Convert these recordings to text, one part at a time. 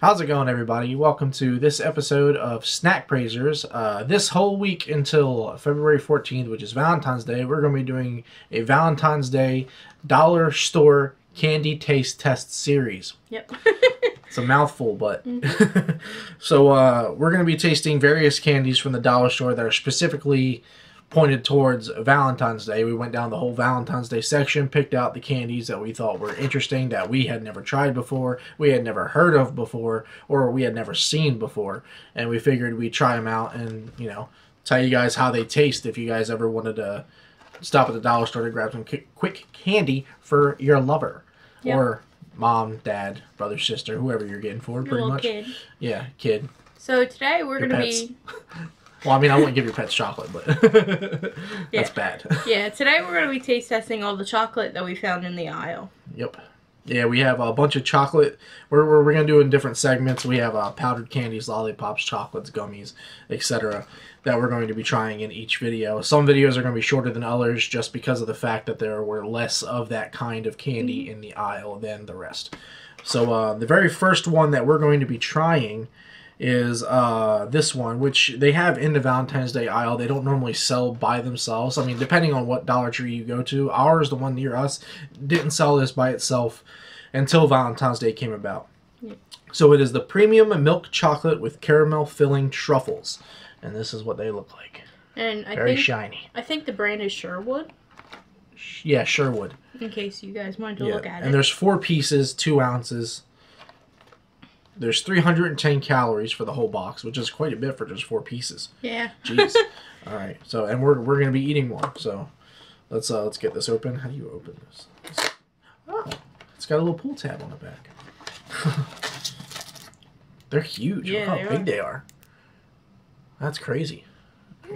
How's it going, everybody? Welcome to this episode of Snack Praisers. This whole week until February 14th, which is Valentine's Day, we're going to be doing a Valentine's Day Dollar Store Candy Taste Test Series. Yep. It's a mouthful, but... Mm-hmm. So we're going to be tasting various candies from the Dollar Store that are specifically pointed towards Valentine's Day. We went down the whole Valentine's Day section, picked out the candies that we thought were interesting, that we had never tried before, we had never heard of before, or we had never seen before, and we figured we'd try them out and, you know, tell you guys how they taste if you guys ever wanted to stop at the Dollar Store to grab some quick candy for your lover. Yep. Or mom, dad, brother, sister, whoever you're getting for, pretty much. Kid. Yeah, kid. So today we're going to be... Well, I mean, I wouldn't give your pets chocolate, but that's bad. Yeah, today we're going to be taste testing all the chocolate that we found in the aisle. Yep. Yeah, we have a bunch of chocolate. We're going to do in different segments. We have powdered candies, lollipops, chocolates, gummies, etc. that we're going to be trying in each video. Some videos are going to be shorter than others just because of the fact that there were less of that kind of candy in the aisle than the rest. So the very first one that we're going to be trying is this one, which they have in the Valentine's Day aisle. They don't normally sell by themselves. I mean, depending on what Dollar Tree you go to. Ours, the one near us, didn't sell this by itself until Valentine's Day came about. Yeah. So it is the premium milk chocolate with caramel filling truffles. And this is what they look like. And Very shiny. I think the brand is Sherwood. Yeah, Sherwood. In case you guys wanted to look at it. And there's 4 pieces, 2 ounces. There's 310 calories for the whole box, which is quite a bit for just 4 pieces. Yeah. Jeez. All right. So, and we're gonna be eating one. So, let's get this open. How do you open this? Oh, it's got a little pull tab on the back. They're huge. Yeah, look how big they are. That's crazy.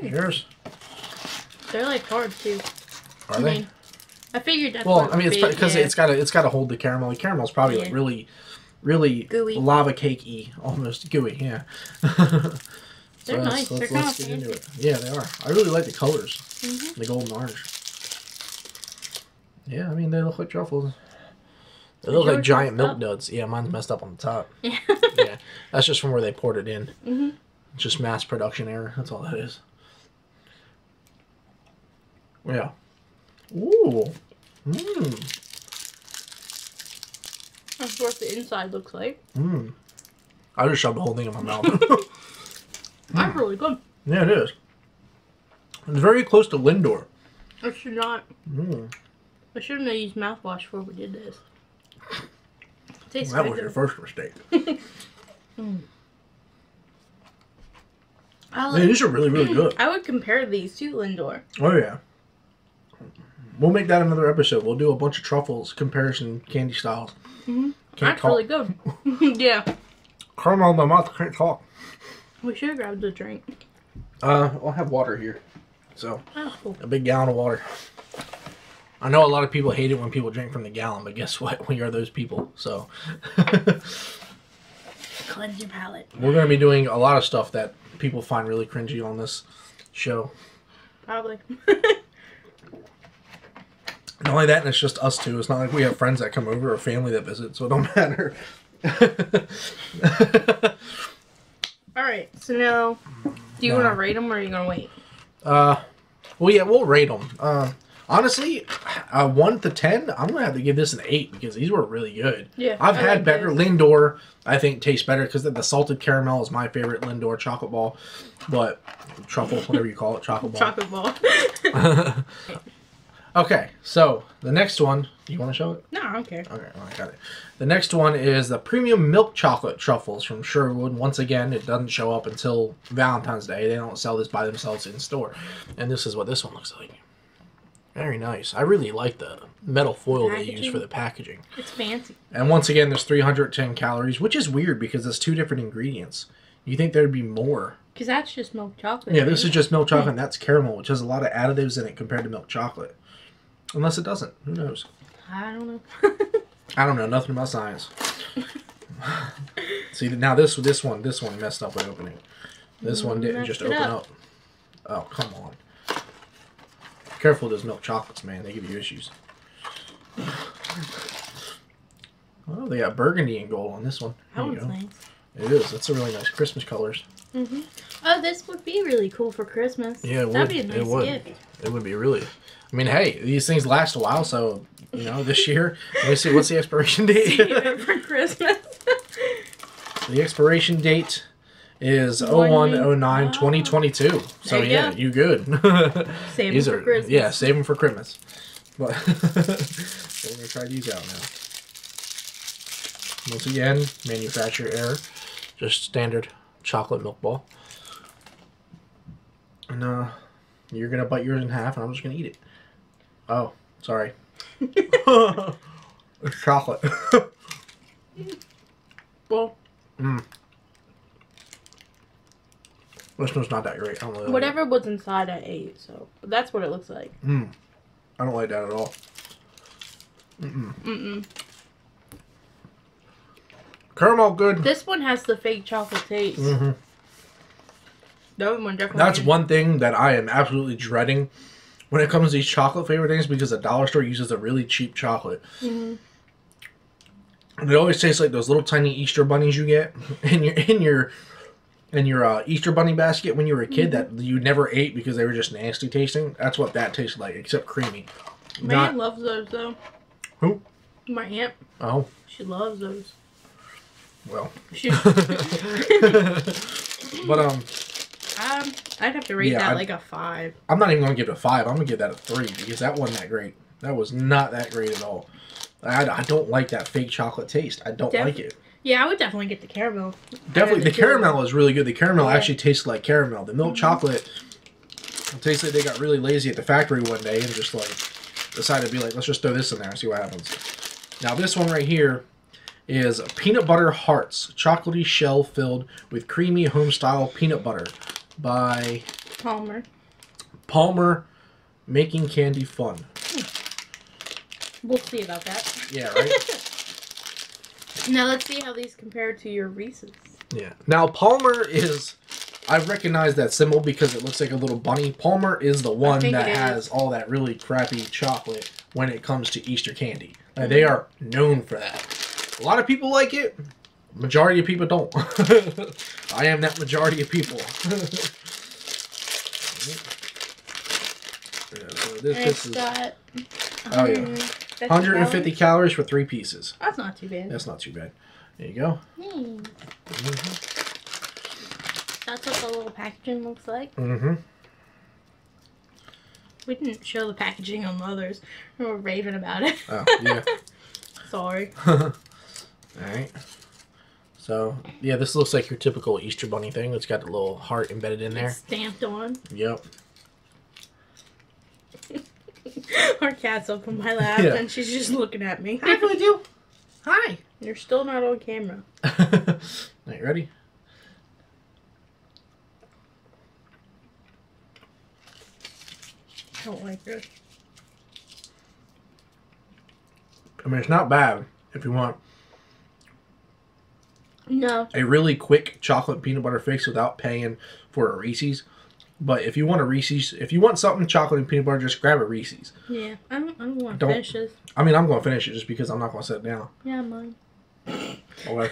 Here's. They're like hard too. Are they? Mean, I figured that's. Well, I mean, it's because it's got to hold the caramel. The caramel's probably like really gooey. Lava cakey, almost gooey, yeah. They're nice. They're kind of fancy. Yeah, they are. I really like the colors. Mm-hmm. The gold and orange. Yeah, I mean, they look like truffles. They look like giant milk duds. Yeah, mine's messed up on the top. Yeah. Yeah. That's just from where they poured it in. Mm-hmm. Just mass production error. That's all that is. Yeah. Ooh. Mmm. That's what the inside looks like. Mmm. I just shoved the whole thing in my mouth. That's really good. Yeah, it is. It's very close to Lindor. I should not. I shouldn't have used mouthwash before we did this. It tastes well, that was your first mistake. Man, these are really, really good. I would compare these to Lindor. Oh, yeah. We'll make that another episode. We'll do a bunch of truffles comparison candy styles. Mm-hmm. That's really good. Yeah. Caramel in my mouth. I can't talk. We should have grabbed a drink. I'll have water here. So, a big gallon of water. I know a lot of people hate it when people drink from the gallon, but guess what? We are those people. So, cleanse your palate. We're going to be doing a lot of stuff that people find really cringy on this show. Probably. Not only that, and it's just us two. It's not like we have friends that come over or family that visit, so it don't matter. Alright, so now, do you want to rate them or are you going to wait? Well, yeah, we'll rate them. Honestly, 1 to 10, I'm going to have to give this an 8 because these were really good. Yeah, I've had better. Lindor, I think, tastes better because the salted caramel is my favorite Lindor chocolate ball. But, truffle, whatever you call it, chocolate ball. Chocolate ball. Okay, so the next one, you want to show it? No, I don't care. Okay, well, I got it. The next one is the premium milk chocolate truffles from Sherwood. Once again, it doesn't show up until Valentine's Day. They don't sell this by themselves in store. And this is what this one looks like. Very nice. I really like the metal foil they use for the packaging. It's fancy. And once again, there's 310 calories, which is weird because it's 2 different ingredients. You'd think there'd be more. Because that's just milk chocolate. Yeah, right? This is just milk chocolate, and that's caramel, which has a lot of additives in it compared to milk chocolate. Unless it doesn't. Who knows? I don't know. I don't know. Nothing about science. See, now this one messed up by opening. This one didn't just open up. Oh, come on. Careful with those milk chocolates, man. They give you issues. Oh, they got burgundy and gold on this one. There you go. That one's nice. It is. That's a really nice Christmas colors. Mm-hmm. Oh, this would be really cool for Christmas. Yeah, it would. That'd be a nice gift. It would be really. I mean, hey, these things last a while, so, you know, this year, let me see, what's the expiration date? For Christmas. The expiration date is 01/09/2022. So, yeah, you good. Save them for Christmas. Yeah, save them for Christmas. But so we're going to try these out now. Once again, manufacturer error. Just standard chocolate milk ball. And you're going to bite yours in half, and I'm just going to eat it. Oh, sorry. It's chocolate. Well, this one's not that great. I don't really like whatever was inside, I ate, so that's what it looks like. I don't like that at all. Caramel good. This one has the fake chocolate taste. The other one definitely. That's one thing that I am absolutely dreading when it comes to these chocolate favorite things, because the Dollar Store uses a really cheap chocolate. And it always tastes like those little tiny Easter bunnies you get in your Easter bunny basket when you were a kid that you never ate because they were just nasty tasting. That's what that tastes like, except creamy. My aunt loves those though. Who? My aunt. Oh. She loves those. Well. She but I'd have to rate that like a 5. I'm not even gonna give it a 5. I'm gonna give that a 3 because that wasn't that great. That was not that great at all. I don't like that fake chocolate taste. I don't like it. Yeah, I would definitely get the caramel. Definitely. The caramel is really good. The caramel actually tastes like caramel. The milk chocolate, it tastes like they got really lazy at the factory one day and just like decided to be like, let's just throw this in there and see what happens. Now this one right here is Peanut Butter Hearts. Chocolatey shell filled with creamy home-style peanut butter by... Palmer. Palmer, making candy fun. We'll see about that. Yeah, right? Now let's see how these compare to your Reese's. Yeah. Now Palmer is... I recognize that symbol because it looks like a little bunny. Palmer is the one that has all that really crappy chocolate when it comes to Easter candy. Like, they are known for that. A lot of people like it. Majority of people don't. I am that majority of people. So this is... Oh, yeah. 150 calories for 3 pieces. That's not too bad. That's not too bad. There you go. That's what the little packaging looks like. We didn't show the packaging on Mother's. We were raving about it. Oh, yeah. Sorry. Alright. So, yeah, this looks like your typical Easter bunny thing. It's got the little heart embedded in there. It's stamped on. Yep. Our cat's up on my lap and she's just looking at me. Hi, Blue. Hi. You're still not on camera. Are you ready? I don't like this. I mean, it's not bad if you want a really quick chocolate peanut butter fix without paying for a Reese's. But if you want a Reese's, if you want something chocolate and peanut butter, just grab a Reese's. Yeah, I'm going to finish this. I mean, I'm going to finish it just because I'm not going to sit down. Yeah, mine. Okay.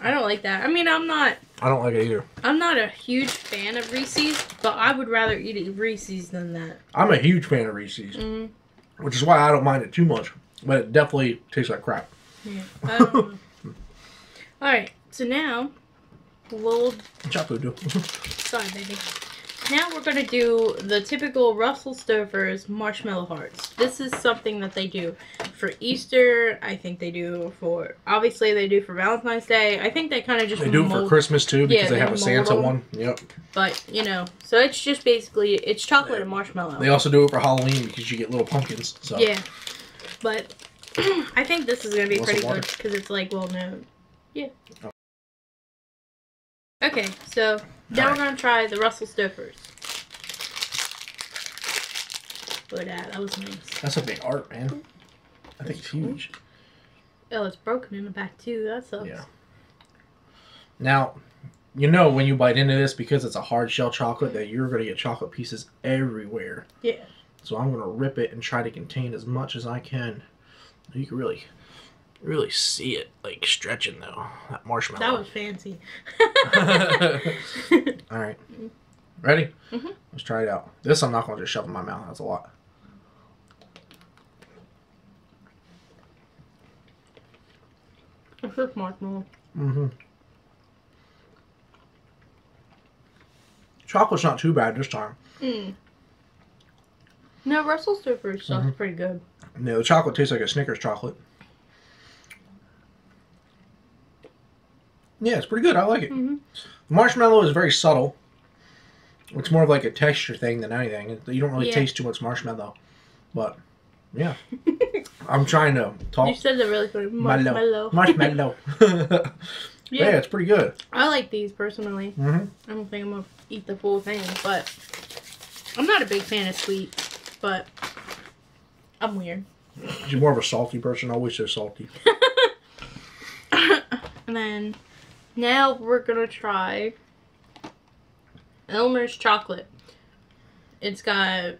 I don't like that. I mean, I'm not. I don't like it either. I'm not a huge fan of Reese's, but I would rather eat Reese's than that. I'm a huge fan of Reese's, which is why I don't mind it too much. But it definitely tastes like crap. Yeah. I don't know. All right, so now, we'll Sorry, baby. Now we're going to do the typical Russell Stover's Marshmallow Hearts. This is something that they do for Easter. I think they do for... Obviously, they do for Valentine's Day. I think they kind of just... They do it for Christmas, too, because they have a Santa one. Yep. But, you know, so it's just basically... It's chocolate and marshmallow. They also do it for Halloween because you get little pumpkins. So. Yeah. But I think this is going to be pretty good because it's, like, well-known. Yeah. Oh. Okay, so now we're going to try the Russell Stover's. Look at that. That was nice. That's a big art, man. I think it's huge. Oh, it's broken in the back, too. That sucks. Yeah. Now, you know when you bite into this, because it's a hard shell chocolate, that you're going to get chocolate pieces everywhere. Yeah. So I'm going to rip it and try to contain as much as I can. You can really really see it like stretching though. That marshmallow. That was fancy. All right. Ready? Mm-hmm. Let's try it out. This I'm not going to just shove in my mouth. That's a lot. It's just marshmallow. Mm-hmm. Chocolate's not too bad this time. Mm. No, Russell Stover's stuff's pretty good. No, the chocolate tastes like a Snickers chocolate. Yeah, it's pretty good. I like it. Mm-hmm. The marshmallow is very subtle. It's more of like a texture thing than anything. You don't really taste too much marshmallow. But, yeah. I'm trying to talk. You said it really funny. Marshmallow. Marshmallow. Yeah, it's pretty good. I like these personally. Mm-hmm. I don't think I'm going to eat the full thing, but I'm not a big fan of sweets, but I'm weird. You're more of a salty person. Always so salty. And then now we're going to try Elmer's chocolate. It's got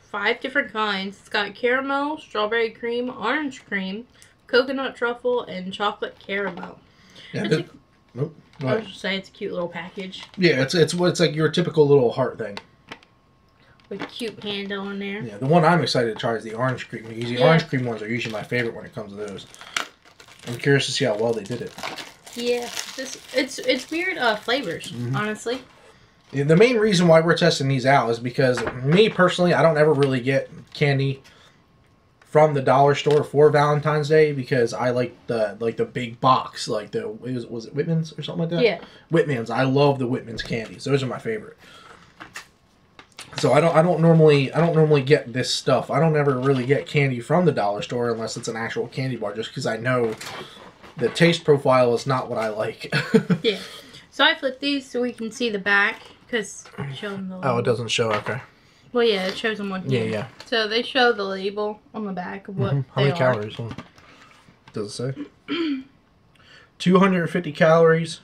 5 different kinds. It's got caramel, strawberry cream, orange cream, coconut truffle, and chocolate caramel. Yeah, it's I was just saying it's a cute little package. Yeah, it's like your typical little heart thing. With a cute panda on there. Yeah, the one I'm excited to try is the orange cream. The orange cream ones are usually my favorite when it comes to those. I'm curious to see how well they did it. Yeah, it's weird flavors, honestly. Yeah, the main reason why we're testing these out is because me personally, I don't ever really get candy from the dollar store for Valentine's Day because I like the big box, like the was it Whitman's or something like that? Yeah, Whitman's. I love the Whitman's candies; those are my favorite. So I don't normally get this stuff. I don't ever really get candy from the dollar store unless it's an actual candy bar, just because I know the taste profile is not what I like. Yeah. So I flipped these so we can see the back because show them the label. Oh, it doesn't show. Okay. Well, yeah, it shows them one. Yeah, yeah. So they show the label on the back of what how many calories? Does it say? 250 calories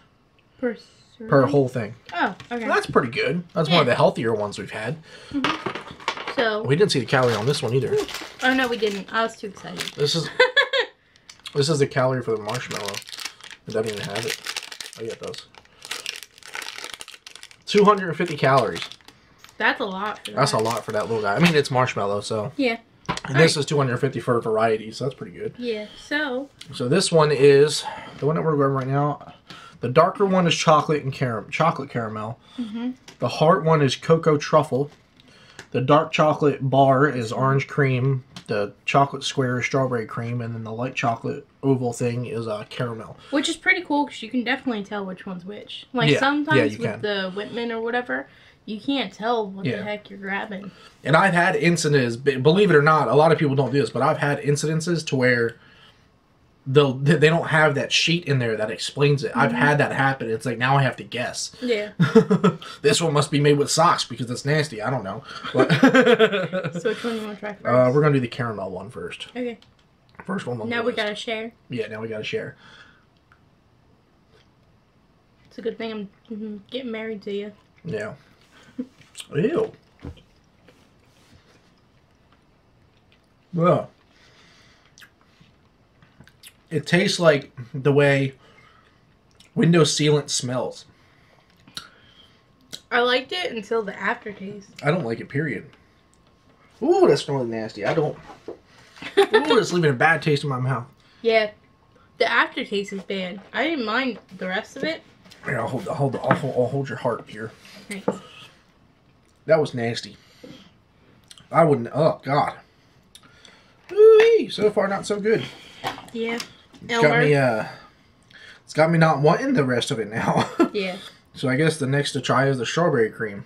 per whole thing. Oh, okay. Well, that's pretty good. That's one of the healthier ones we've had. Mm-hmm. So we didn't see the calorie on this one either. Oh no, we didn't. I was too excited. This is this is the calorie for the marshmallow. It doesn't even have it. Oh yeah, it does. 250 calories. That's a lot. That's a lot for that little guy. I mean, it's marshmallow, so. Yeah. And this is 250 for a variety, so that's pretty good. Yeah. So this one is the one that we're grabbing right now. The darker one is chocolate and chocolate caramel. Mm-hmm. The heart one is cocoa truffle. The dark chocolate bar is orange cream. The chocolate square is strawberry cream. And then the light chocolate oval thing is caramel. Which is pretty cool because you can definitely tell which one's which. Like sometimes with the Whitman or whatever, you can't tell what the heck you're grabbing. And I've had incidences, believe it or not, a lot of people don't do this, but I've had incidences to where they don't have that sheet in there that explains it. Mm-hmm. I've had that happen. It's like, now I have to guess. Yeah. This one must be made with socks because it's nasty. I don't know. But so which one do you want to try first? We're going to do the caramel one first. Okay. First one on the list. Now we got to share. Yeah, now we got to share. It's a good thing I'm getting married to you. Yeah. Ew. Well. It tastes like the way window sealant smells. I liked it until the aftertaste. I don't like it, period. Ooh, that smells nasty. I don't. Ooh, that's leaving a bad taste in my mouth. Yeah. The aftertaste is bad. I didn't mind the rest of it. Here, I'll hold your heart here. Thanks. That was nasty. I wouldn't. Oh, God. Ooh, so far, not so good. Yeah. It's got me not wanting the rest of it now. Yeah. So I guess the next to try is the strawberry cream.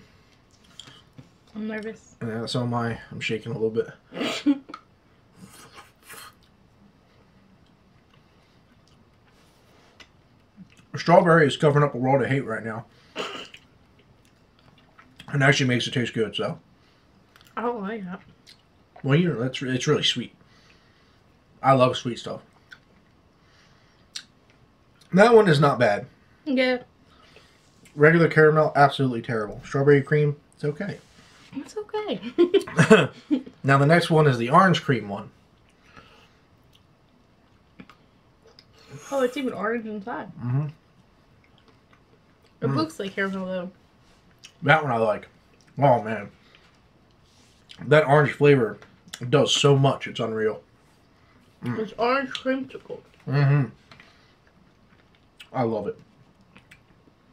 I'm nervous. Yeah, so am I. I'm shaking a little bit. Strawberry is covering up a world of hate right now. And actually makes it taste good, so. I don't like that. Well, you know, it's really sweet. I love sweet stuff. That one is not bad. Yeah. Regular caramel, absolutely terrible. Strawberry cream, it's okay. It's okay. Now the next one is the orange cream one. Oh, it's even orange inside. Mm-hmm. It looks like caramel though. That one I like. Oh man, that orange flavor does so much. It's unreal. Mm. It's orange creamsicle. Mm-hmm. I love it.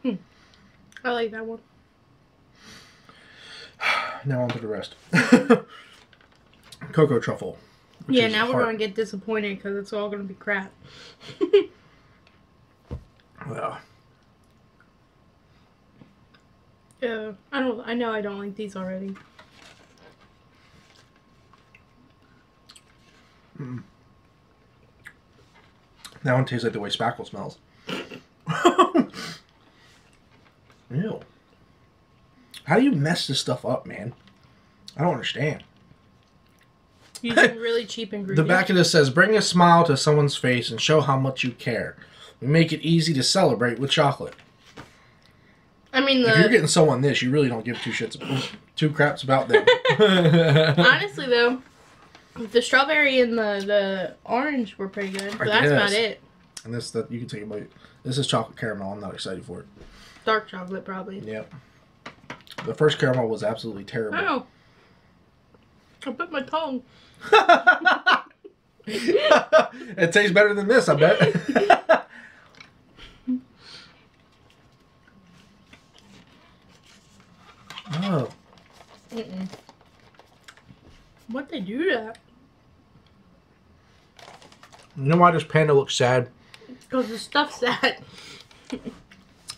Hmm. I like that one. Now on to the rest. Cocoa truffle. Yeah, now we're going to get disappointed because it's all going to be crap. Yeah. Yeah, I know I don't like these already. Mm. That one tastes like the way spackle smells. Ew. How do you mess this stuff up, man? I don't understand. Using really cheap ingredients. The back of this says, bring a smile to someone's face and show how much you care. We make it easy to celebrate with chocolate. I mean, if you're getting someone this, you really don't give two craps about them. Honestly, though, the strawberry and the orange were pretty good, but that's about it. And this, you can take a bite. This is chocolate caramel. I'm not excited for it. Dark chocolate, probably. Yep. The first caramel was absolutely terrible. Ow. I bit my tongue. It tastes better than this, I bet. Oh. Mm-mm. What'd they do to that? You know why this panda looks sad? Because the stuff's sad.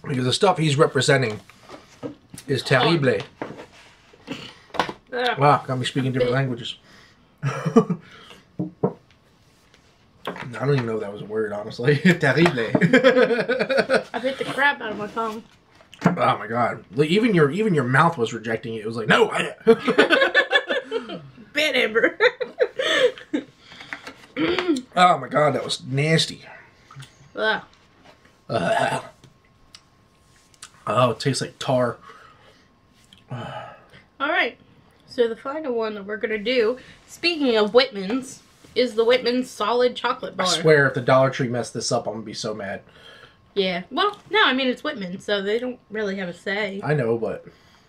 Because the stuff he's representing is terrible. Wow, got me speaking different languages. I don't even know if that was a word, honestly. Terrible. I bit the crap out of my tongue. Oh my god! Like, even your mouth was rejecting it. It was like, no. Bit Amber. Oh my god, that was nasty. Oh, it tastes like tar. All right. So the final one that we're going to do, speaking of Whitman's, is the Whitman's Solid Chocolate Bar. I swear, if the Dollar Tree messed this up, I'm going to be so mad. Yeah. Well, no, I mean, it's Whitman's, so they don't really have a say. I know, but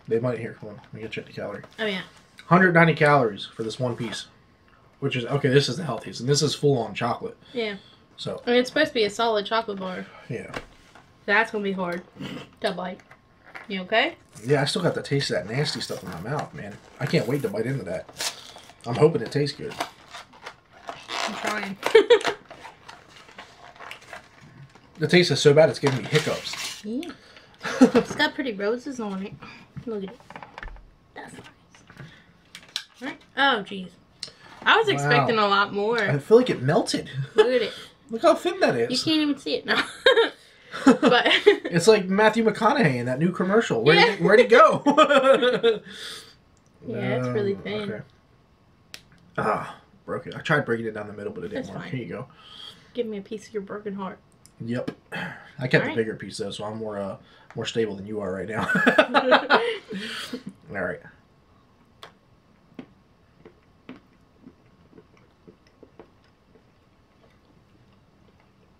they might hear. Hold on, let me go check the calorie. Oh, yeah. 190 calories for this one piece, which is, okay, this is the healthiest, and this is full-on chocolate. Yeah. So. I mean, it's supposed to be a solid chocolate bar. Yeah. That's going to be hard to bite. You okay? Yeah, I still got the taste of that nasty stuff in my mouth, man. I can't wait to bite into that. I'm hoping it tastes good. I'm trying. The taste is so bad, it's giving me hiccups. Yeah. It's got pretty roses on it. Look at it. That's nice. All right. Oh, jeez. I was expecting a lot more. I feel like it melted. Look at it. Look how thin that is. You can't even see it now. But it's like Matthew McConaughey in that new commercial. Where'd he go? Yeah, it's really thin. Okay. Ah, broke it. I tried breaking it down the middle, but it didn't work. Here you go. Give me a piece of your broken heart. Yep. I kept the bigger piece, though, so I'm more stable than you are right now. All right.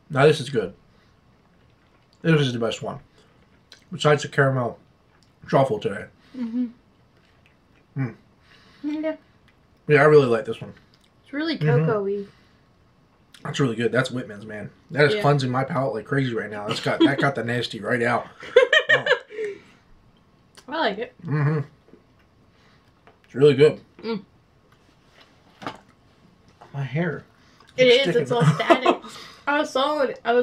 Now this is good. This is the best one, besides the caramel truffle today. Mm-hmm. Mm. Yeah. Yeah, I really like this one. It's really cocoa-y. Mm-hmm. That's really good. That's Whitman's, man. That is cleansing my palate like crazy right now. That's got that got the nasty right out. Oh. I like it. Mm-hmm. It's really good. Mm. My hair. It's sticking. It's all static. I was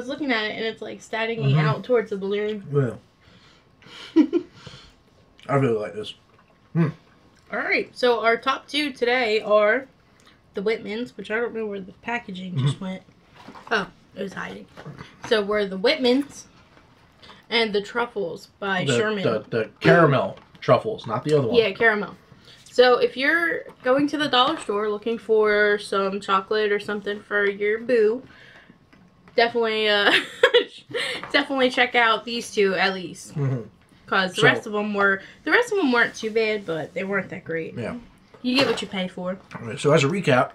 looking at it, and it's like stabbing me out towards the balloon. Yeah. I really like this. Mm. All right, so our top two today are the Whitman's, which I don't know where the packaging just went. Oh, it was hiding. So we're the Whitman's and the truffles by Sherman. The caramel truffles, not the other one. Yeah, caramel. So if you're going to the dollar store looking for some chocolate or something for your boo, definitely, definitely check out these two at least, because the rest of them weren't too bad, but they weren't that great. Yeah, you get what you pay for. Right, so as a recap,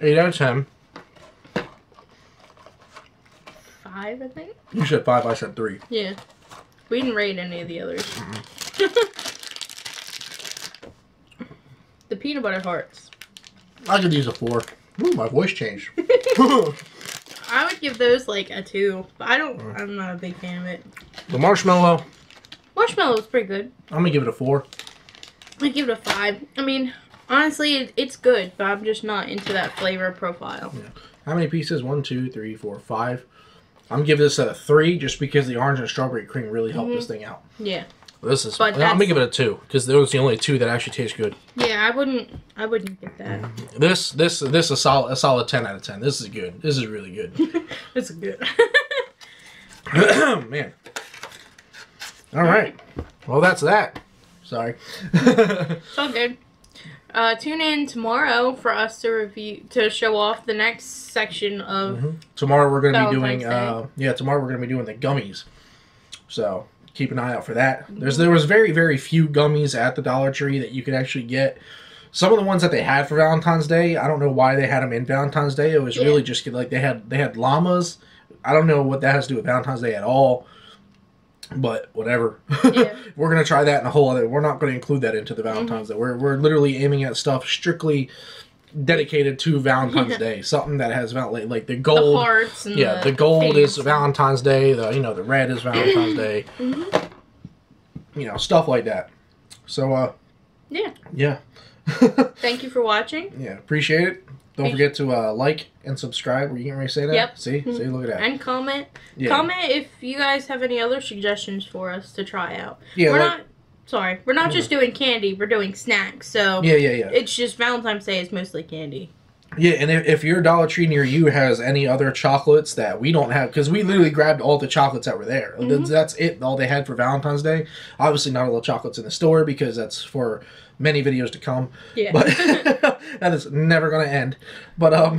8 out of 10. 5, I think. You said 5, I said 3. Yeah. We didn't rate any of the others. Mm-hmm. The peanut butter hearts. I could use a 4. Ooh, my voice changed. I would give those like a 2. But I don't. I'm not a big fan of it. The marshmallow. Marshmallow's pretty good. I'm gonna give it a 4. I'd give it a 5. I mean, honestly, it's good, but I'm just not into that flavor profile. Yeah. How many pieces? 1, 2, 3, 4, 5. I'm giving this a 3 just because the orange and strawberry cream really helped this thing out. Yeah. This is. I'm gonna give it a 2 because there was the only 2 that actually taste good. Yeah, I wouldn't get that. This is a solid 10 out of 10. This is good. This is really good. This is good. Man. All right. Well, that's that. Sorry. It's all good. Tune in tomorrow for us to show off the next section of. Tomorrow we're going to be doing. Tomorrow we're going to be doing the gummies. So keep an eye out for that. There was very few gummies at the Dollar Tree that you could actually get. Some of the ones that they had for Valentine's Day, I don't know why they had them in Valentine's Day. It was really just like they had llamas. I don't know what that has to do with Valentine's Day at all. But whatever, we're gonna try that in a whole other. We're not gonna include that into the Valentine's Day. We're literally aiming at stuff strictly dedicated to Valentine's Day. Something that has like the gold, the hearts and the gold is Valentine's Day. The the red is Valentine's Day. You know, stuff like that. So thank you for watching. Yeah, appreciate it. Don't forget to like and subscribe. Were you getting ready to say that? Yep. See, look at that. And comment. Yeah. Comment if you guys have any other suggestions for us to try out. Yeah, we're not just doing candy. We're doing snacks. So it's just Valentine's Day is mostly candy. Yeah, and if your Dollar Tree near you has any other chocolates that we don't have, because we literally grabbed all the chocolates that were there. That's it. All they had for Valentine's Day. Obviously, not all the chocolates in the store because that's for many videos to come. Yeah, but that is never gonna end. But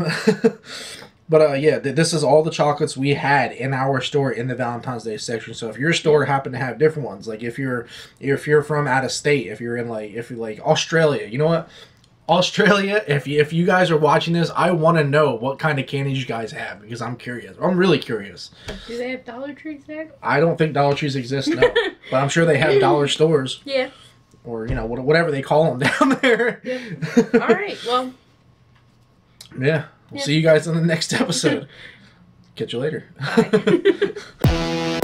this is all the chocolates we had in our store in the Valentine's Day section. So if your store happened to have different ones, like if you're from out of state, if you're in like Australia, you know what? Australia, if you guys are watching this, I want to know what kind of candies you guys have because I'm curious. I'm really curious. Do they have Dollar Trees there? I don't think Dollar Trees exist, no. But I'm sure they have dollar stores. Yeah. Or, whatever they call them down there. Yeah. All right, well. Yeah. We'll see you guys in the next episode. Catch you later. Bye.